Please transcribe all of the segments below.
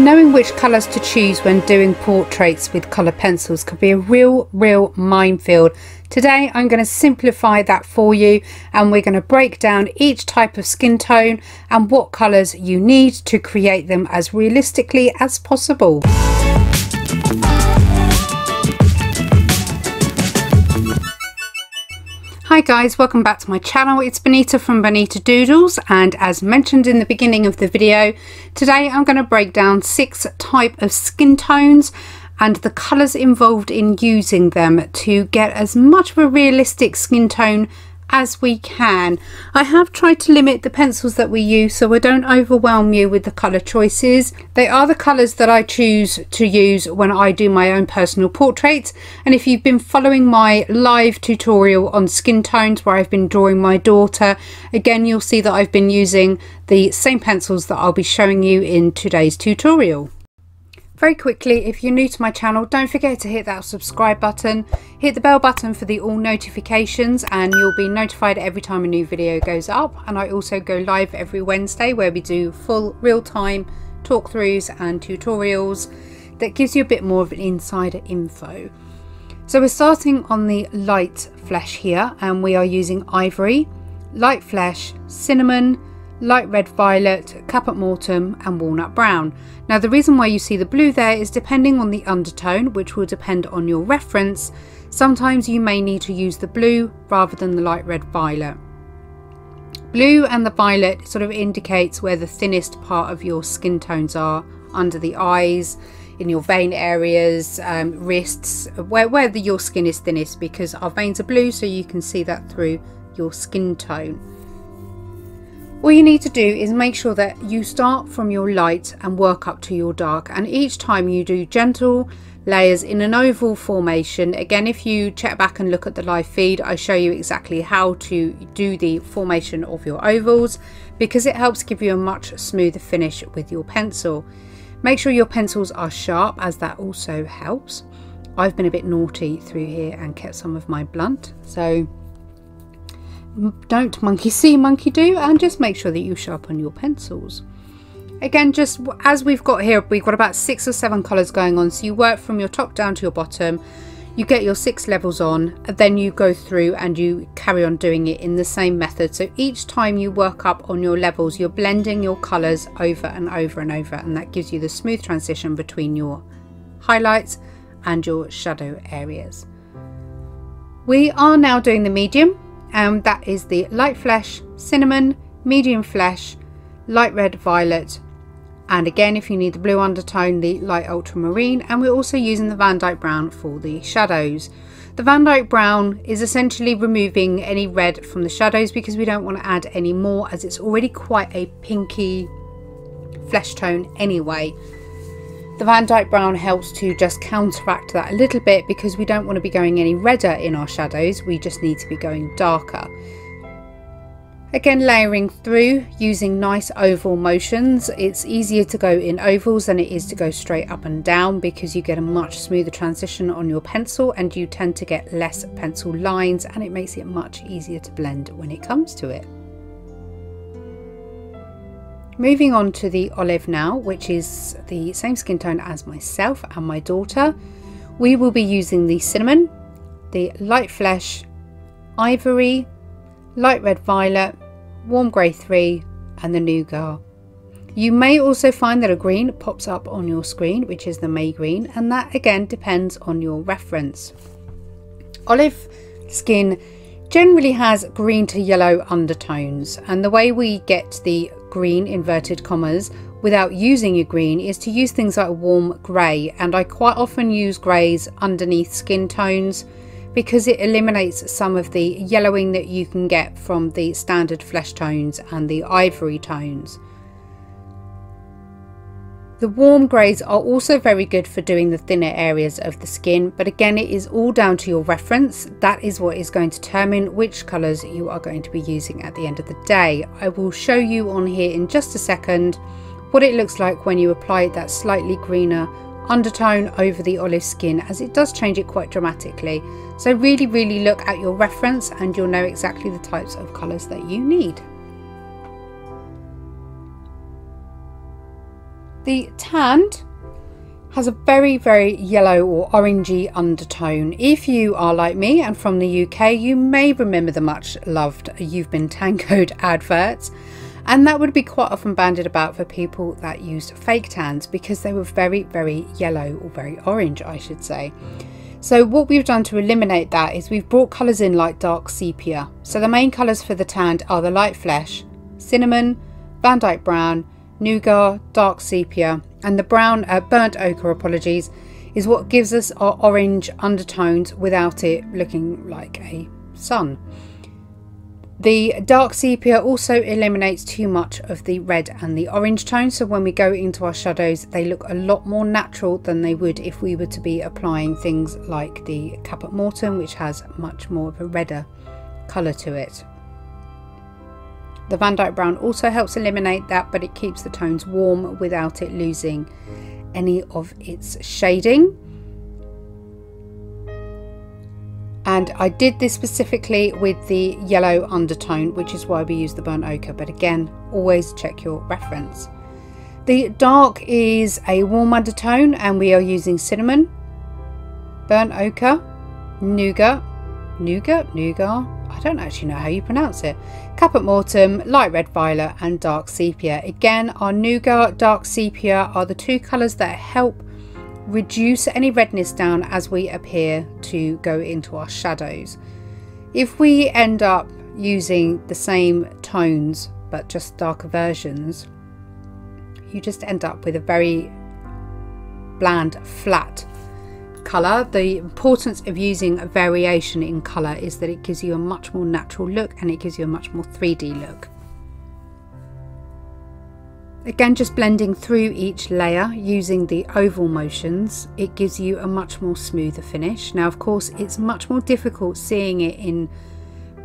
Knowing which colours to choose when doing portraits with colour pencils could be a real minefield. Today I'm going to simplify that for you, and we're going to break down each type of skin tone and what colours you need to create them as realistically as possible. Hi guys, welcome back to my channel. It's Bonita from Bonita Doodles, and as mentioned in the beginning of the video, today I'm going to break down 6 types of skin tones and the colours involved in using them to get as much of a realistic skin tone as we can. I have tried to limit the pencils that we use so I don't overwhelm you with the colour choices. They are the colours that I choose to use when I do my own personal portraits, and if you've been following my live tutorial on skin tones where I've been drawing my daughter, again you'll see that I've been using the same pencils that I'll be showing you in today's tutorial. Very quickly, if you're new to my channel, don't forget to hit that subscribe button, hit the bell button for the all notifications, and you'll be notified every time a new video goes up. And I also go live every Wednesday where we do full real-time talk-throughs and tutorials that gives you a bit more of an insider info. So we're starting on the Light Flesh here, and we are using Ivory, Light Flesh, Cinnamon, Light Red, Violet, Caput Mortuum and Walnut Brown. Now the reason why you see the blue there is depending on the undertone, which will depend on your reference. Sometimes you may need to use the blue rather than the Light Red, Violet. Blue and the violet sort of indicates where the thinnest part of your skin tones are, under the eyes, in your vein areas, wrists, where your skin is thinnest, because our veins are blue, so you can see that through your skin tone. All you need to do is make sure that you start from your light and work up to your dark, and each time you do gentle layers in an oval formation. Again, if you check back and look at the live feed, I show you exactly how to do the formation of your ovals because it helps give you a much smoother finish with your pencil. Make sure your pencils are sharp, as that also helps. I've been a bit naughty through here and kept some of my blunt, so don't monkey see, monkey do, and just make sure that you sharpen your pencils. Again, just as we've got here, we've got about 6 or 7 colours going on, so you work from your top down to your bottom, you get your 6 levels on, and then you go through and you carry on doing it in the same method. So each time you work up on your levels, you're blending your colours over and over and over, and that gives you the smooth transition between your highlights and your shadow areas. We are now doing the medium. That is the Light Flesh, Cinnamon, Medium Flesh, Light Red, Violet, and again if you need the blue undertone, the Light Ultramarine, and we're also using the Van Dyke Brown for the shadows. The Van Dyke Brown is essentially removing any red from the shadows because we don't want to add any more, as it's already quite a pinky flesh tone anyway. The Van Dyke Brown helps to just counteract that a little bit because we don't want to be going any redder in our shadows, we just need to be going darker. Again, layering through using nice oval motions. It's easier to go in ovals than it is to go straight up and down because you get a much smoother transition on your pencil and you tend to get less pencil lines, and it makes it much easier to blend when it comes to it. Moving on to the olive now, which is the same skin tone as myself and my daughter. We will be using the Cinnamon, the Light Flesh, Ivory, Light Red, Violet, Warm Grey III and the Nougat. You may also find that a green pops up on your screen, which is the May Green, and that again depends on your reference. Olive skin generally has green to yellow undertones, and the way we get the green inverted commas without using a green is to use things like warm grey, and I quite often use greys underneath skin tones because it eliminates some of the yellowing that you can get from the standard flesh tones and the ivory tones. The warm greys are also very good for doing the thinner areas of the skin, but again it is all down to your reference. That is what is going to determine which colours you are going to be using at the end of the day. I will show you on here in just a second what it looks like when you apply that slightly greener undertone over the olive skin, as it does change it quite dramatically. So really look at your reference and you'll know exactly the types of colours that you need. The tanned has a very, very yellow or orangey undertone. If you are like me and from the UK, you may remember the much loved You've Been Tangoed adverts. And that would be quite often bandied about for people that used fake tans because they were very, very yellow or very orange, I should say. So what we've done to eliminate that is we've brought colours in like Dark Sepia. So the main colours for the tanned are the Light Flesh, Cinnamon, Van Dyke Brown, Nougat, Dark Sepia, and the brown burnt ochre, apologies, is what gives us our orange undertones without it looking like a sun. The Dark Sepia also eliminates too much of the red and the orange tone, so when we go into our shadows they look a lot more natural than they would if we were to be applying things like the Caput Mortuum, which has much more of a redder colour to it. The Van Dyke Brown also helps eliminate that, but it keeps the tones warm without it losing any of its shading. And I did this specifically with the yellow undertone, which is why we use the burnt ochre, but again, always check your reference. The dark is a warm undertone and we are using Cinnamon, Burnt Ochre, Nougat, I don't actually know how you pronounce it, Caput Mortuum, Light Red, Violet, and Dark Sepia. Again, our Nougat, Dark Sepia are the two colours that help reduce any redness down as we appear to go into our shadows. If we end up using the same tones but just darker versions, you just end up with a very bland, flat colour. The importance of using a variation in colour is that it gives you a much more natural look and it gives you a much more 3D look. Again, just blending through each layer using the oval motions, it gives you a much more smoother finish. Now of course it's much more difficult seeing it in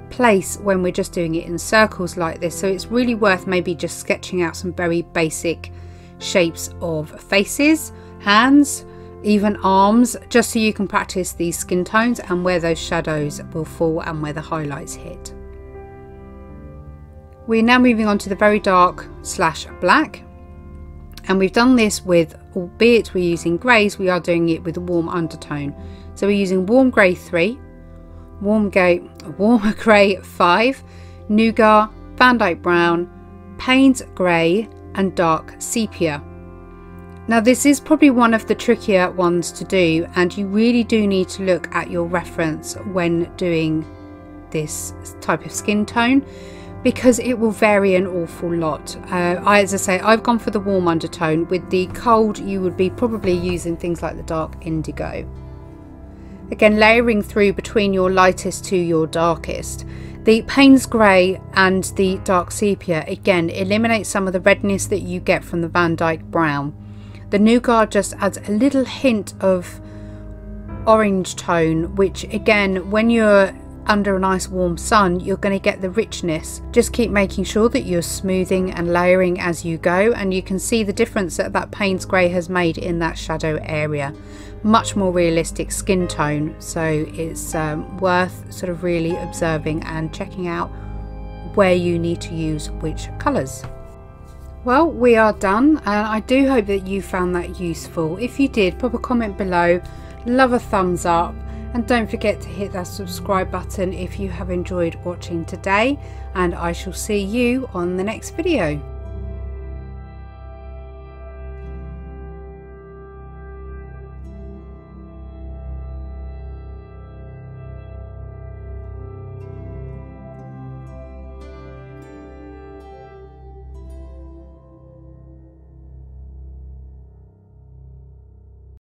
place when we're just doing it in circles like this, so it's really worth maybe just sketching out some very basic shapes of faces, hands, even arms, just so you can practice these skin tones and where those shadows will fall and where the highlights hit. We're now moving on to the very dark slash black, and we've done this with, albeit we're using greys, we are doing it with a warm undertone. So we're using Warm Grey III, Warmer Grey V, Nougat, Van Dyke Brown, Payne's Grey, and Dark Sepia. Now this is probably one of the trickier ones to do, and you really do need to look at your reference when doing this type of skin tone, because it will vary an awful lot. As I say, I've gone for the warm undertone. With the cold, you would be probably using things like the dark indigo. Again, layering through between your lightest to your darkest. The Payne's Grey and the Dark Sepia, again, eliminate some of the redness that you get from the Van Dyke Brown. The Nougat just adds a little hint of orange tone, which again, when you're under a nice warm sun, you're going to get the richness. Just keep making sure that you're smoothing and layering as you go, and you can see the difference that Payne's Grey has made in that shadow area. Much more realistic skin tone, so it's worth sort of really observing and checking out where you need to use which colours. Well, we are done, and I do hope that you found that useful. If you did, pop a comment below, love a thumbs up, and don't forget to hit that subscribe button if you have enjoyed watching today, and I shall see you on the next video.